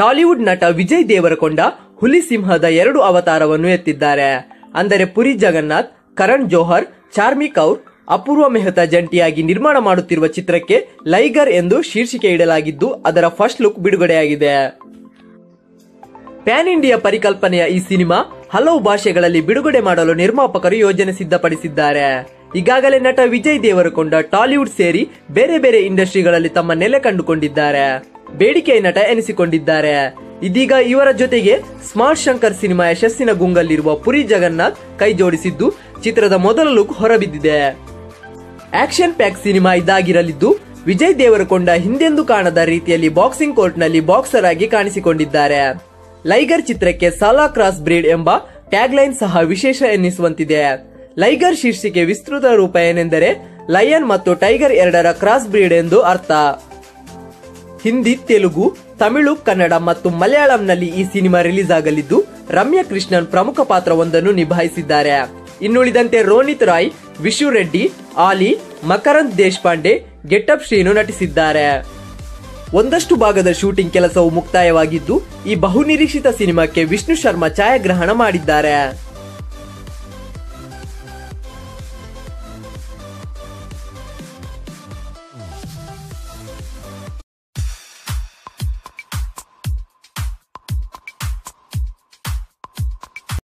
Tollywood ನಟ ವಿಜಯ್ ದೇವರಕೊಂಡ ಹುಲಿ ಸಿಂಹದ 2 ಅವತಾರವನ್ನು ಎತ್ತಿದ್ದಾರೆ. ಅಂದರೆ ಪುರಿ ಜಗನ್ನಾಥ್, ಕರಣ್ ಜೋಹರ್, ಚಾರ್ಮಿ ಕೌರ್, ಅಪೂರ್ವ ಮೆಹ್ತಾ ಜಂಟಿಯಾಗಿ ನಿರ್ಮಾಣ ಮಾಡುತ್ತಿರುವ ಚಿತ್ರಕ್ಕೆ ಲೈಗರ್ ಎಂದು ಶೀರ್ಷಿಕೆ ಇಡಲಾಗಿದ್ದು, ಅದರ ಫಸ್ಟ್ ಲುಕ್ ಬಿಡುಗಡೆಯಾಗಿದೆ. ಪ್ಯಾನ್ ಇಂಡಿಯಾ ಪರಿಕಲ್ಪನೆಯ ಈ ಸಿನಿಮಾ ಹಲವು ಭಾಷೆಗಳಲ್ಲಿ ಬಿಡುಗಡೆ ಮಾಡಲು ನಿರ್ಮಾಪಕರು ಯೋಜನೆ ಸಿದ್ಧಪಡಿಸಿದ್ದಾರೆ. ಈಗಾಗಲೇ ನಟ ವಿಜಯ್ ದೇವರಕೊಂಡ ಟಾಲಿವುಡ್ ಸೇರಿ ಬೇರೆ ಬೇರೆ ಇಂಡಸ್ಟ್ರಿಗಳಲ್ಲಿ ತಮ್ಮ ನೆಲೆ ಕಂಡುಕೊಂಡಿದ್ದಾರೆ. ಬೇಡಿಕೆಯ ನಟ ಎನಿಸಿಕೊಂಡಿದ್ದಾರೆ. ಇದೀಗ ಇವರ ಜೊತೆಗೆ ಸ್ಮಾರ್ಟ್ ಶಂಕರ್ ಸಿನಿಮಾ ಯಶಸ್ಸಿನ ಗುಂಗಲ್ಲಿರುವ ಪುರಿ ಜಗನ್ನಾಥ್ ಕೈ ಜೋಡಿಸಿದ್ದು, ಚಿತ್ರದ ಮೊದಲ ಲುಕ್ ಹೊರಬಿದ್ದಿದೆ. ಆಕ್ಷನ್ ಪ್ಯಾಕ್ ಸಿನಿಮಾ ಇದಾಗಿರಲಿದ್ದು, ವಿಜಯ್ ದೇವರಕೊಂಡ ಹಿಂದೆಂದೂ ಕಾಣದ ರೀತಿಯಲ್ಲಿ ಬಾಕ್ಸಿಂಗ್ ಕೋರ್ಟ್ನಲ್ಲಿ ಬಾಕ್ಸರ್ ಆಗಿ ಕಾಣಿಸಿಕೊಂಡಿದ್ದಾರೆ. ಲೈಗರ್ ಚಿತ್ರಕ್ಕೆ ಸಾಲಾ ಕ್ರಾಸ್ ಬ್ರೀಡ್ ಎಂಬ ಟ್ಯಾಗ್ಲೈನ್ ಸಹ ವಿಶೇಷ ಎನ್ನಿಸುವಂತಿದೆ. ಲೈಗರ್ ಶೀರ್ಷಿಕೆ ವಿಸ್ತೃತ ರೂಪ ಏನೆಂದರೆ ಲಯನ್ ಮತ್ತು ಟೈಗರ್ ಎರಡರ ಕ್ರಾಸ್ ಬ್ರೀಡ್ ಎಂದು ಅರ್ಥ. ಹಿಂದಿ, ತೆಲುಗು, ತಮಿಳು, ಕನ್ನಡ ಮತ್ತು ಮಲಯಾಳಂನಲ್ಲಿ ಈ ಸಿನಿಮಾ ರಿಲೀಸ್ ಆಗಲಿದ್ದು, ರಮ್ಯಾ ಕೃಷ್ಣನ್ ಪ್ರಮುಖ ಪಾತ್ರವೊಂದನ್ನು ನಿಭಾಯಿಸಿದ್ದಾರೆ. ಇನ್ನುಳಿದಂತೆ ರೋನಿತ್ ರಾಯ್, ವಿಶು ರೆಡ್ಡಿ, ಆಲಿ, ಮಕರಂದ್ ದೇಶಪಾಂಡೆ, ಗೆಟಪ್ ಶ್ರೀನು ನಟಿಸಿದ್ದಾರೆ. ಒಂದಷ್ಟು ಭಾಗದ ಶೂಟಿಂಗ್ ಕೆಲಸವು ಮುಕ್ತಾಯವಾಗಿದ್ದು, ಈ ಬಹುನಿರೀಕ್ಷಿತ ಸಿನಿಮಾಕ್ಕೆ ವಿಷ್ಣು ಶರ್ಮಾ ಛಾಯಾಗ್ರಹಣ ಮಾಡಿದ್ದಾರೆ.